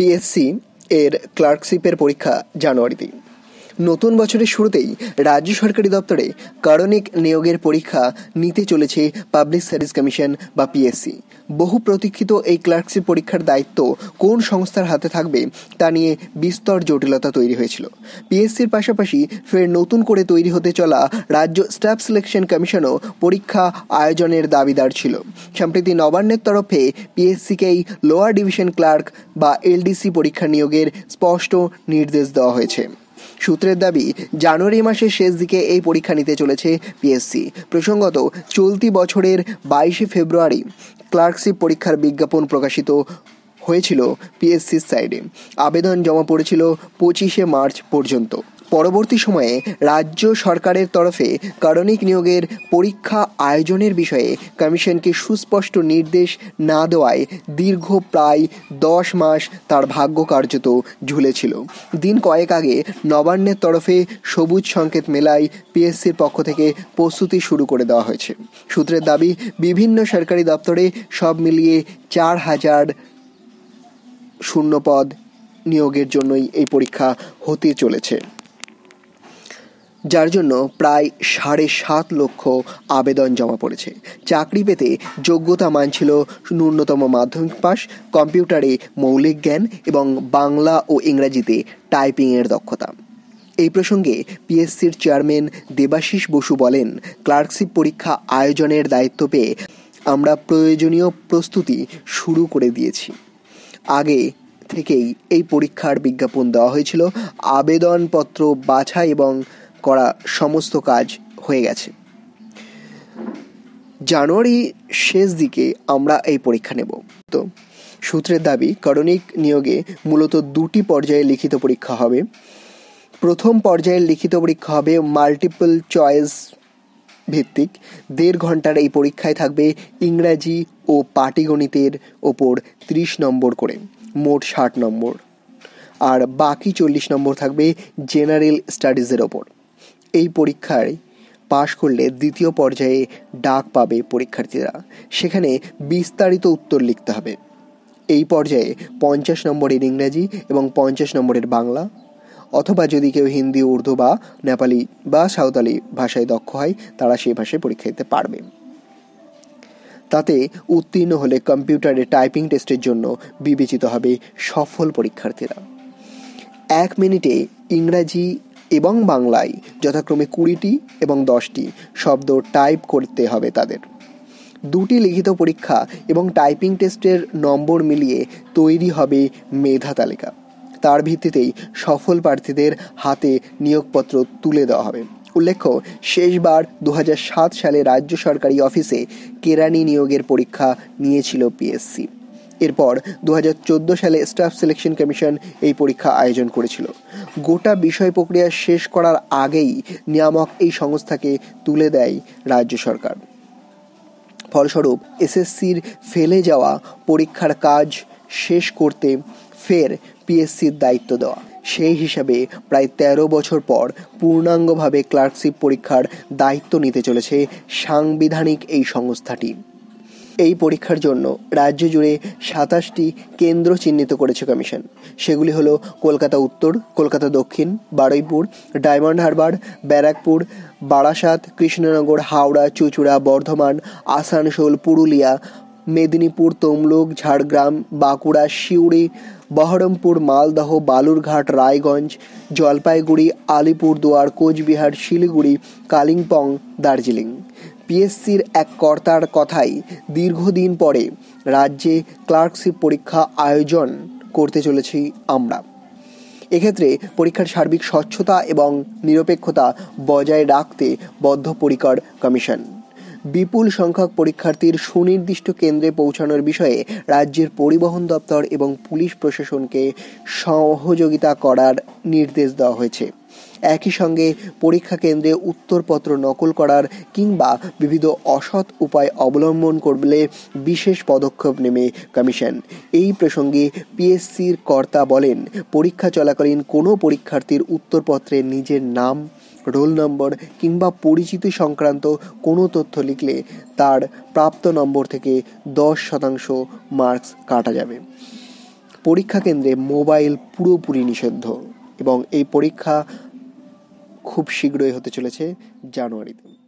PSC এর ক্লার্কশিপের পরীক্ষা জানুয়ারিতে। নতুন বছরের শুরুতেই রাজ্য সরকারি দপ্তরে কারণিক নিয়োগের পরীক্ষা নিতে চলেছে পাবলিক সার্ভিস কমিশন বা পিএসসি। বহু প্রতীক্ষিত এই ক্লার্কশিপ পরীক্ষার দায়িত্ব কোন সংস্থার হাতে থাকবে তা নিয়ে বিস্তর জটিলতা তৈরি হয়েছিল। পিএসসির পাশাপাশি ফের নতুন করে তৈরি হতে চলা রাজ্য স্টাফ সিলেকশন কমিশনও পরীক্ষা আয়োজনের দাবিদার ছিল। সম্প্রতি নবান্নের তরফে পিএসসিকেই লোয়ার ডিভিশন ক্লার্ক বা এলডিসি পরীক্ষা নিয়োগের স্পষ্ট নির্দেশ দেওয়া হয়েছে। সূত্রের দাবি, জানুয়ারি মাসের শেষ দিকে এই পরীক্ষা নিতে চলেছে পিএসসি। প্রসঙ্গত, চলতি বছরের 22 ফেব্রুয়ারি ক্লার্কশিপ পরীক্ষার বিজ্ঞাপন প্রকাশিত হয়েছিল পিএসসির সাইডে। আবেদন জমা পড়েছিল 25 মার্চ পর্যন্ত। পরবর্তী সময়ে রাজ্য সরকারের তরফে কারণিক নিয়োগের পরীক্ষা আয়োজনের বিষয়ে কমিশনকে সুস্পষ্ট নির্দেশ না দেওয়ায় দীর্ঘ প্রায় 10 মাস তার ভাগ্য কার্যত ঝুলেছিল। দিন কয়েক আগে নবান্নের তরফে সবুজ সংকেত মেলায় পিএসসির পক্ষ থেকে প্রস্তুতি শুরু করে দেওয়া হয়েছে। সূত্রের দাবি, বিভিন্ন সরকারি দপ্তরে সব মিলিয়ে 4000 শূন্যপদ নিয়োগের জন্যই এই পরীক্ষা হতে চলেছে, যার জন্য প্রায় 7.5 লক্ষ আবেদন জমা পড়েছে। চাকরি পেতে যোগ্যতা মান ছিল ন্যূনতম মাধ্যমিক পাস, কম্পিউটারে মৌলিক জ্ঞান এবং বাংলা ও ইংরাজিতে টাইপিংয়ের দক্ষতা। এই প্রসঙ্গে পিএসসির চেয়ারম্যান দেবাশিস বসু বলেন, ক্লার্কশিপ পরীক্ষা আয়োজনের দায়িত্ব পেয়ে আমরা প্রয়োজনীয় প্রস্তুতি শুরু করে দিয়েছি। আগে থেকেই এই পরীক্ষার বিজ্ঞাপন দেওয়া হয়েছিল, আবেদনপত্র বাছাই এবং করা সমস্ত কাজ হয়ে গেছে। জানুয়ারি শেষ দিকে আমরা এই পরীক্ষা নেব। তো সূত্রের দাবি, কারণিক নিয়োগে মূলত 2টি পর্যায়ে লিখিত পরীক্ষা হবে। প্রথম পর্যায়ে লিখিত পরীক্ষা হবে মাল্টিপল চয়েস ভিত্তিক। 1.5 ঘন্টার এই পরীক্ষায় থাকবে ইংরাজি ও পাটিগণিতের ওপর 30 নম্বর করে, মোট 60 নম্বর, আর বাকি 40 নম্বর থাকবে জেনারেল স্টাডিজের ওপর। এই পরীক্ষায় পাশ করলে দ্বিতীয় পর্যায়ে ডাক পাবে পরীক্ষার্থীরা। সেখানে বিস্তারিত উত্তর লিখতে হবে। এই পর্যায়ে 50 নম্বরের ইংরাজি এবং 50 নম্বরের বাংলা, অথবা যদি কেউ হিন্দি, উর্দু বা নেপালি বা সাঁওতালি ভাষায় দক্ষ হয় তারা সেই ভাষায় পরীক্ষা দিতে পারবে। তাতে উত্তীর্ণ হলে কম্পিউটারে টাইপিং টেস্টের জন্য বিবেচিত হবে সফল পরীক্ষার্থীরা। 1 মিনিটে ইংরাজি এবং বাংলায় যথাক্রমে 20টি এবং 10টি শব্দ টাইপ করতে হবে তাদের। 2টি লিখিত পরীক্ষা এবং টাইপিং টেস্টের নম্বর মিলিয়ে তৈরি হবে মেধা তালিকা। তার ভিত্তিতেই সফল প্রার্থীদের হাতে নিয়োগপত্র তুলে দেওয়া হবে। উল্লেখ্য, শেষবার 2007 সালে রাজ্য সরকারি অফিসে কেরানি নিয়োগের পরীক্ষা নিয়েছিল পিএসসি। এরপর 2014 সালে স্টাফ সিলেকশন কমিশন এই পরীক্ষা আয়োজন করেছিল। গোটা বিষয় প্রক্রিয়া শেষ করার আগেই নিয়ামক এই সংস্থাকে তুলে দেয় রাজ্য সরকার। ফলস্বরূপ এসএসসির ফেলে যাওয়া পরীক্ষার কাজ শেষ করতে ফের পিএসসির দায়িত্ব দেওয়া। সেই হিসাবে প্রায় 13 বছর পর পূর্ণাঙ্গভাবে ক্লার্কশিপ পরীক্ষার দায়িত্ব নিতে চলেছে সাংবিধানিক এই সংস্থাটি। এই পরীক্ষার জন্য রাজ্য জুড়ে 27টি কেন্দ্র চিহ্নিত করেছে কমিশন। সেগুলি হলো কলকাতা উত্তর, কলকাতা দক্ষিণ, বারুইপুর, ডায়মন্ড হারবার, ব্যারাকপুর, বারাসাত, কৃষ্ণনগর, হাওড়া, চুঁচুড়া, বর্ধমান, আসানসোল, পুরুলিয়া, মেদিনীপুর, তমলুক, ঝাড়গ্রাম, বাঁকুড়া, সিউড়ি, বহরমপুর, মালদহ, বালুরঘাট, রায়গঞ্জ, জলপাইগুড়ি, আলিপুরদুয়ার, কোচবিহার, শিলিগুড়ি, কালিম্পং, দার্জিলিং। পিএসসির এক কর্তার কথাই, দীর্ঘদিন পরে রাজ্যে ক্লার্কশিপ পরীক্ষা আয়োজন করতে চলেছি আমরা। এক্ষেত্রে পরীক্ষার সার্বিক স্বচ্ছতা এবং নিরপেক্ষতা বজায় রাখতে বদ্ধপরিকর কমিশন। বিপুল সংখ্যক পরীক্ষার্থীর সুনির্দিষ্ট কেন্দ্রে পৌঁছানোর বিষয়ে রাজ্যের পরিবহন দপ্তর এবং পুলিশ প্রশাসনকে সহযোগিতা করার নির্দেশ দেওয়া হয়েছে। একই সঙ্গে পরীক্ষা কেন্দ্রে উত্তরপত্র নকল করার কিংবা বিবিধ অসৎ উপায় অবলম্বন করলে বিশেষ পদক্ষেপ নেবে কমিশন। এই প্রসঙ্গে পিএসসির কর্তা বলেন, পরীক্ষা চলাকালীন কোনো পরীক্ষার্থীর উত্তরপত্রে নিজের নাম, রোল নম্বর কিংবা পরিচিতি সংক্রান্ত কোনো তথ্য লিখলে তার প্রাপ্ত নম্বর থেকে 10% মার্কস কাটা যাবে। পরীক্ষা কেন্দ্রে মোবাইল পুরোপুরি নিষিদ্ধ এবং এই পরীক্ষা খুব শীঘ্রই হতে চলেছে জানুয়ারিতে।